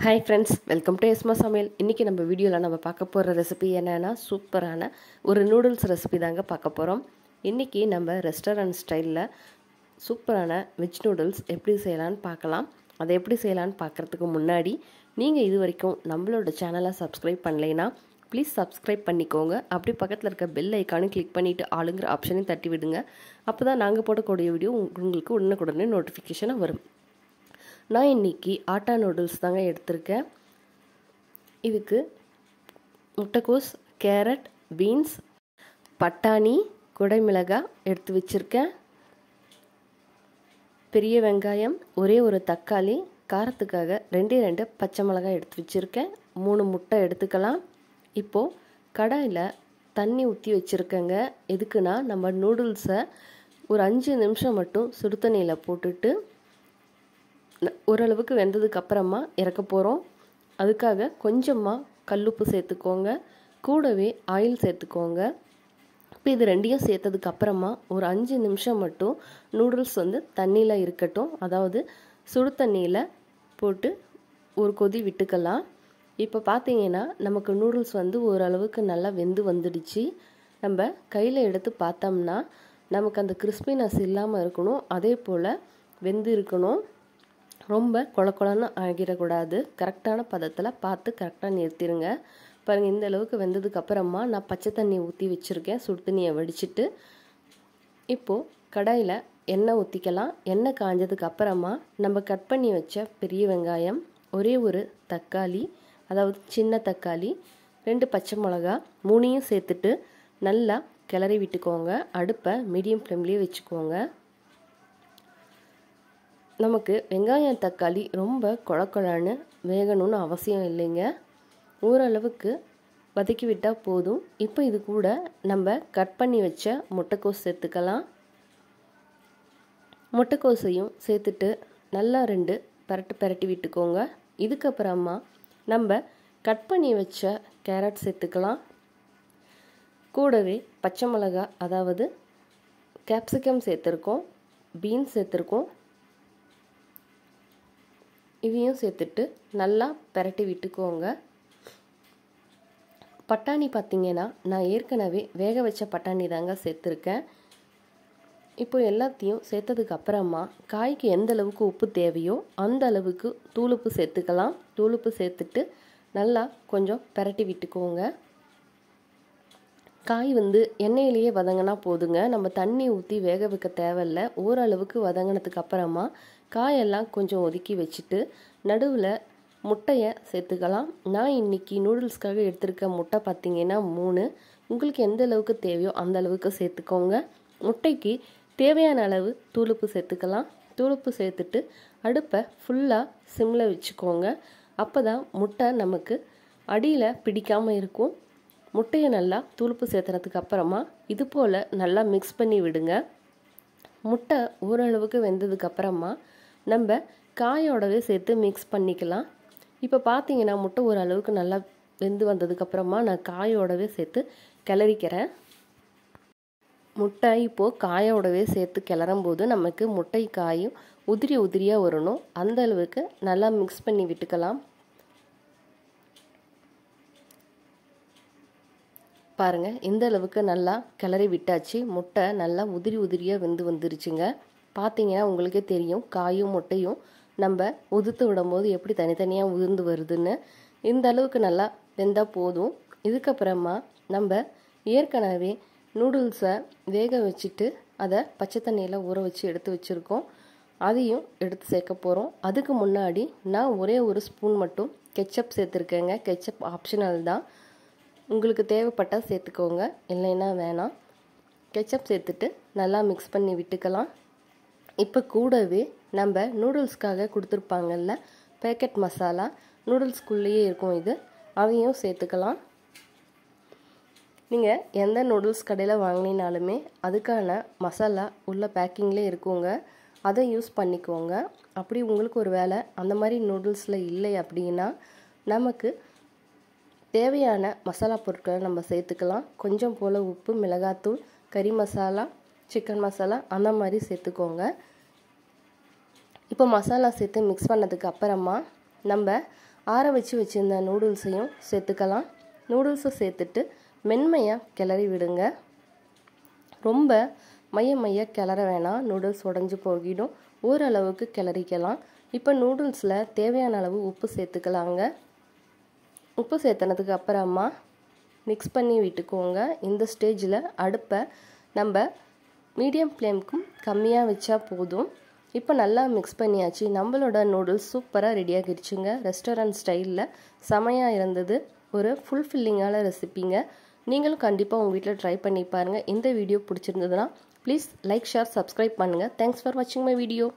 Hi friends welcome to यस्मा समायल इनकी नम्बर वीडियो नम्बर पाकप रेसिपी सूपरान और नूडल्स रेसिपी दांगा पाकपोम इनकी नम्बर रेस्टोरेंट स्टाइल सूपरान वेज नूडल्स एप्पड़ी सेयलान पाकलाम अदु एप्पड़ी सेयलान पाकறதுக்கு முன்னாடி நீங்க இது வரைக்கும் நம்மளோட சேனலை சப்ஸ்கிரைப் பண்ணலைனா ப்ளீஸ் சப்ஸ்கிரைப் பண்ணிக்கோங்க அப்படி பக்கத்துல இருக்க பெல் ஐகானை கிளிக் பண்ணிட்டு ஆளுங்கற ஆப்ஷனை தட்டி விடுங்க அப்பதான் நாங்க போடக்கூடிய வீடியோ உங்களுக்கு உடனுக்குடனே நோட்டிஃபிகேஷன் வரும்। ना इनकी आटा नूडल्स इदुक्कु मुट्टकोस कैरेट बीन्स पट्टानी कोडै मिलगाय एडुत्तु वेच्चिरुक्केन पेरिय वेंगायम ओरे ओरु तक्काली कारत्तुक्काग रेंडे रेंडे पच्चै मिलगाय एडुत्तु वेच्चिरुक्केन मूणु मुट्टै एडुत्तुक्कलाम। इप्पो कड़ाइल तन्नी ஊத்தி வெச்சிருக்கங்க எதுக்குனா நம்ம நூடுல்ஸ் ஒரு 5 நிமிஷம் மட்டும் சுடு தண்ணியில போட்டுட்டு ஓரளவுக்கு வெந்ததுக்கு அப்புறமா இறக்க போறோம்। அதுக்காக கொஞ்சமா கல்லுப்பு சேர்த்துக்கோங்க, கூடவே ஆயில் சேர்த்துக்கோங்க। இப்போ இது ரெண்டையும் சேர்த்ததுக்கு அப்புறமா ஒரு 5 நிமிஷம் மட்டும் நூடுல்ஸ் வந்து தண்ணில இருக்கட்டும், அதாவது சுடு தண்ணில போட்டு ஒரு கொதி விட்டுக்கலாம்। இப்போ பாத்தீங்கன்னா நமக்கு நூடுல்ஸ் வந்து ஓரளவுக்கு நல்லா வெந்து வந்துடுச்சு। நம்ம கையில எடுத்து பார்த்தோம்னா நமக்கு அந்த கிறிஸ்பினஸ் இல்லாம இருக்கணும், அதே போல வெந்து இருக்கணும், ரொம்ப கொலகொலன்னு ஆகிரக்கூடாது। கரெக்டான பதத்தில் பார்த்து கரெக்டாக நிறுத்திடுங்க। பாருங்கள் இந்த அளவுக்கு வெந்ததுக்கு அப்புறமா நான் பச்சை தண்ணி ஊற்றி வச்சுருக்கேன், சுடு தண்ணியை வடிச்சிட்டு। இப்போது கடாயில் எண்ணெய் ஊற்றிக்கலாம்। எண்ணெய் காஞ்சதுக்கு அப்புறமா நம்ம கட் பண்ணி வச்ச பெரிய வெங்காயம், ஒரே ஒரு தக்காளி, அதாவது சின்ன தக்காளி, 2 பச்சை மிளகா, 3ஐயும் சேர்த்துட்டு நல்லா கிளறி விட்டுக்கோங்க। அடுப்பை மீடியம் ஃப்ளேம்லேயே வச்சுக்கோங்க। நமக்கு வெங்காயம் தக்காளி ரொம்ப கொலகொலன்னு வேகணும்னு அவசியம் இல்லைங்க, ஓரளவுக்கு வதக்கி விட்டால் போதும்। இப்போ இது கூட நம்ம கட் பண்ணி வச்ச முட்டைக்கோஸ் சேர்த்துக்கலாம்। முட்டைக்கோஸையும் சேர்த்துட்டு நல்லா 2 பரட்டி விட்டுக்கோங்க। இதுக்கப்புறமா நம்ம கட் பண்ணி வச்ச கேரட் சேர்த்துக்கலாம், கூடவே பச்சை மிளகாய், அதாவது கேப்சிகம் சேர்த்துருக்கோம், பீன்ஸ் சேர்த்துருக்கோம், இதையும் சேர்த்துட்டு நல்லா பரட்டி விட்டுக்கோங்க। பட்டாணி பார்த்தீங்கன்னா நான் ஏற்கனவே வேக வச்ச பட்டாணி தாங்க சேர்த்துருக்கேன்। இப்போ எல்லாத்தையும் சேர்த்ததுக்கு அப்புறமா காய்க்கு எந்த அளவுக்கு உப்பு தேவையோ அந்த அளவுக்கு தூளுப்பு சேர்த்துக்கலாம்। தூளுப்பு சேர்த்துட்டு நல்லா கொஞ்சம் பரட்டி விட்டுக்கோங்க। காய் வந்து எண்ணெயிலேயே வதங்கினா போதுங்க, நம்ம தண்ணி ஊற்றி வேக வைக்க தேவையில்ல। ஓரளவுக்கு வதங்கினதுக்கு அப்புறமா காயெல்லாம் கொஞ்சம் ஒதுக்கி வச்சுட்டு நடுவில் முட்டையை சேர்த்துக்கலாம்। நான் இன்றைக்கி நூடுல்ஸ்க்காக எடுத்துருக்க முட்டை பார்த்திங்கன்னா 3, உங்களுக்கு எந்த அளவுக்கு தேவையோ அந்த அளவுக்கு சேர்த்துக்கோங்க। முட்டைக்கு தேவையான அளவு தூளுப்பு சேர்த்துக்கலாம்। தூளுப்பு சேர்த்துட்டு அடுப்பை ஃபுல்லாக சிம்மில் வச்சுக்கோங்க, அப்போ தான் முட்டை நமக்கு அடியில் பிடிக்காமல் இருக்கும்। முட்டையை நல்லா தூளுப்பு சேர்த்துறதுக்கு அப்புறமா இது போல் நல்லா மிக்ஸ் பண்ணி விடுங்க। முட்டை ஓரளவுக்கு வெந்ததுக்கு அப்புறமா நம்ம காயோடவே சேர்த்து மிக்ஸ் பண்ணிக்கலாம்। இப்போ பார்த்தீங்கன்னா முட்டை ஓரளவுக்கு நல்லா வெந்து வந்ததுக்கப்புறமா நான் காயோடவே சேர்த்து கிளறிக்கிறேன்। முட்டை இப்போது காயோடவே சேர்த்து கிளறும்போது நமக்கு முட்டை காயும் உதிரி உதிரியாக வரணும், அந்த அளவுக்கு நல்லா மிக்ஸ் பண்ணி விட்டுக்கலாம்। பாருங்க இந்த அளவுக்கு நல்லா கிளறி விட்டாச்சு, முட்டை நல்லா உதிரி உதிரியாக வெந்து வந்துருச்சுங்க। பார்த்தீங்கன்னா உங்களுக்கே தெரியும் காயும் முட்டையும் நம்ம உதிர்த்து விடும்போது எப்படி தனித்தனியாக உதிர்ந்து வருதுன்னு। இந்த அளவுக்கு நல்லா வெந்தால் போதும்। இதுக்கப்புறமா நம்ம ஏற்கனவே நூடுல்ஸை வேக வச்சுட்டு அதை பச்சை தண்ணியில் ஊற வச்சு எடுத்து வச்சுருக்கோம், அதையும் எடுத்து சேர்க்க போகிறோம்। அதுக்கு முன்னாடி நான் ஒரே ஒரு ஸ்பூன் மட்டும் கெச்சப் சேர்த்துருக்கேங்க। கெச்சப் ஆப்ஷனல் தான், உங்களுக்கு தேவைப்பட்டால் சேர்த்துக்கோங்க, இல்லைன்னா வேணாம்। கெச்சப் சேர்த்துட்டு நல்லா மிக்ஸ் பண்ணி விட்டுக்கலாம்। இப்போ கூடவே நம்ம நூடுல்ஸ்க்காக கொடுத்துருப்பாங்கல்ல பேக்கெட் மசாலா, நூடுல்ஸ்குள்ளேயே இருக்கும் இது, அதையும் சேர்த்துக்கலாம்। நீங்கள் எந்த நூடுல்ஸ் கடையில் வாங்கினாலுமே அதுக்கான மசாலா உள்ள பேக்கிங்லேயே இருக்குங்க, அதை யூஸ் பண்ணிக்கோங்க। அப்படி உங்களுக்கு ஒரு வேளை அந்த மாதிரி நூடுல்ஸில் இல்லை அப்படின்னா நமக்கு தேவையான மசாலா பொருட்களை நம்ம சேர்த்துக்கலாம்। கொஞ்சம் போல் உப்பு, மிளகாத்தூள், கறி மசாலா, சிக்கன் மசாலா, அந்த மாதிரி சேர்த்துக்கோங்க। இப்போ மசாலா சேர்த்து மிக்ஸ் பண்ணதுக்கு அப்புறமா நம்ம ஆற வச்சு வச்சிருந்த நூடுல்ஸையும் சேர்த்துக்கலாம். நூடுல்ஸை சேர்த்துட்டு மென்மையாக கிளறி விடுங்க. ரொம்ப மைய கிளற வேணாம், நூடுல்ஸ் உடஞ்சி போகிடும். ஓரளவுக்கு கிளறிக்கலாம். இப்போ நூடுல்ஸில் தேவையான அளவு உப்பு சேர்த்துக்கலாங்க. உப்பு சேர்த்தனதுக்கு அப்புறமா மிக்ஸ் பண்ணி விட்டுக்கோங்க. இந்த ஸ்டேஜில் அடுப்பை நம்ம மீடியம் ஃப்ளேமுக்கும் கம்மியாக வச்சா போதும். இப்போ நல்லா மிக்ஸ் பண்ணியாச்சு. நம்மளோட நூடுல்ஸ் சூப்பராக ரெடியாகிடுச்சுங்க. ரெஸ்டாரண்ட் ஸ்டைலில் செமையாக இருந்தது. ஒரு ஃபுல்ஃபில்லிங்கான ரெசிபிங்க. நீங்களும் கண்டிப்பாக உங்கள் வீட்டில் ட்ரை பண்ணி பாருங்கள். இந்த வீடியோ பிடிச்சிருந்ததுன்னா ப்ளீஸ் லைக், ஷேர், சப்ஸ்கிரைப் பண்ணுங்கள். தேங்க்ஸ் ஃபார் வாட்சிங் மை வீடியோ.